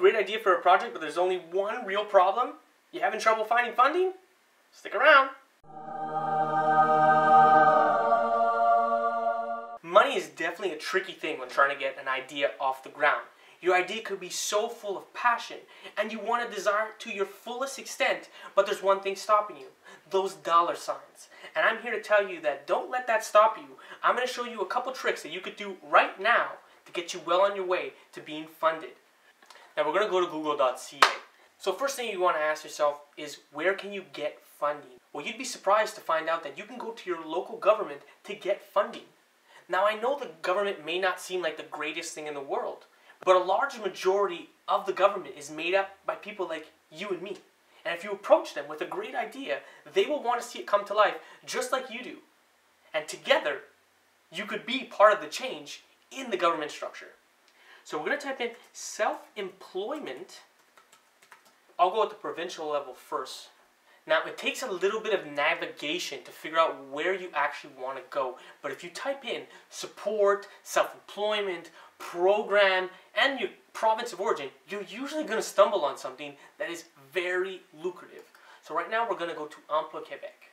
great idea for a project, but there's only one real problem? You having trouble finding funding? Stick around. Money is definitely a tricky thing when trying to get an idea off the ground. Your idea could be so full of passion, and you want to desire it to your fullest extent, but there's one thing stopping you, those dollar signs. And I'm here to tell you that don't let that stop you. I'm going to show you a couple tricks that you could do right now to get you well on your way to being funded. Now we're going to go to google.ca. So first thing you want to ask yourself is, where can you get funding? Well, you'd be surprised to find out that you can go to your local government to get funding. Now I know the government may not seem like the greatest thing in the world, but a large majority of the government is made up by people like you and me. And if you approach them with a great idea, they will want to see it come to life just like you do. And together, you could be part of the change in the government structure. So we're going to type in self-employment. I'll go at the provincial level first. Now it takes a little bit of navigation to figure out where you actually want to go. But if you type in support, self-employment, program, and your province of origin, you're usually going to stumble on something that is very lucrative. So right now we're going to go to Emploi Québec.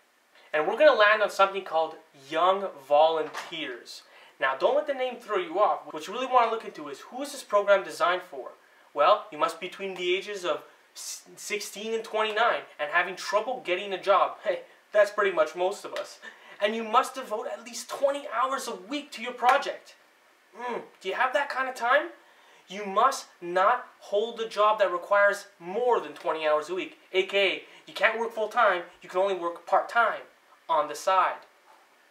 And we're going to land on something called Young Volunteers. Now don't let the name throw you off. What you really want to look into is, who is this program designed for? Well, you must be between the ages of 16 and 29 and having trouble getting a job. Hey, that's pretty much most of us. And you must devote at least 20 hours a week to your project. Do you have that kind of time? You must not hold a job that requires more than 20 hours a week, aka you can't work full time, you can only work part-time on the side.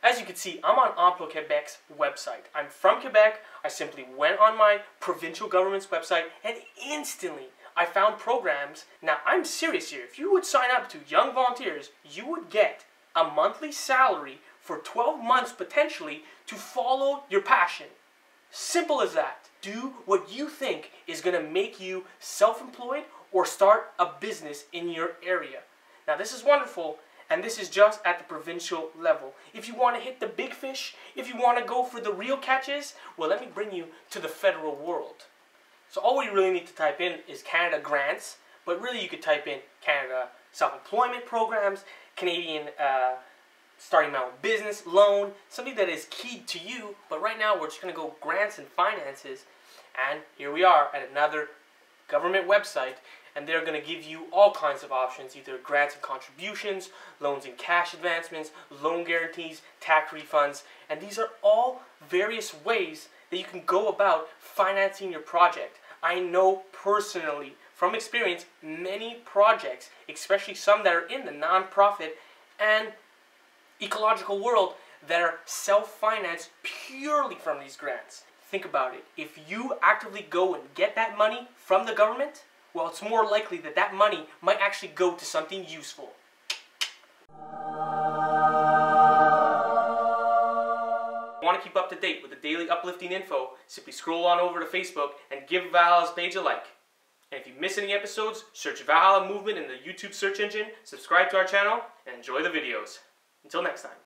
As you can see, I'm on Emploi Québec's website. I'm from Quebec. I simply went on my provincial government's website and instantly I found programs. Now I'm serious here. If you would sign up to Young Volunteers, you would get a monthly salary for 12 months potentially to follow your passion. Simple as that. Do what you think is going to make you self-employed or start a business in your area. Now this is wonderful, and this is just at the provincial level. If you want to hit the big fish, if you want to go for the real catches, well, let me bring you to the federal world. So all we really need to type in is Canada grants, but really you could type in Canada self-employment programs, Canadian starting my own business, loan, something that is key to you. But right now we're just going to go grants and finances, and here we are at another government website, and they're going to give you all kinds of options, either grants and contributions, loans and cash advancements, loan guarantees, tax refunds, and these are all various ways that you can go about financing your project. I know personally from experience many projects, especially some that are in the nonprofit and ecological world, that are self-financed purely from these grants. Think about it. If you actively go and get that money from the government, well, it's more likely that that money might actually go to something useful. If you want to keep up to date with the daily uplifting info, simply scroll on over to Facebook and give Valhalla's page a like. And if you miss any episodes, search Valhalla Movement in the YouTube search engine, subscribe to our channel, and enjoy the videos. Until next time.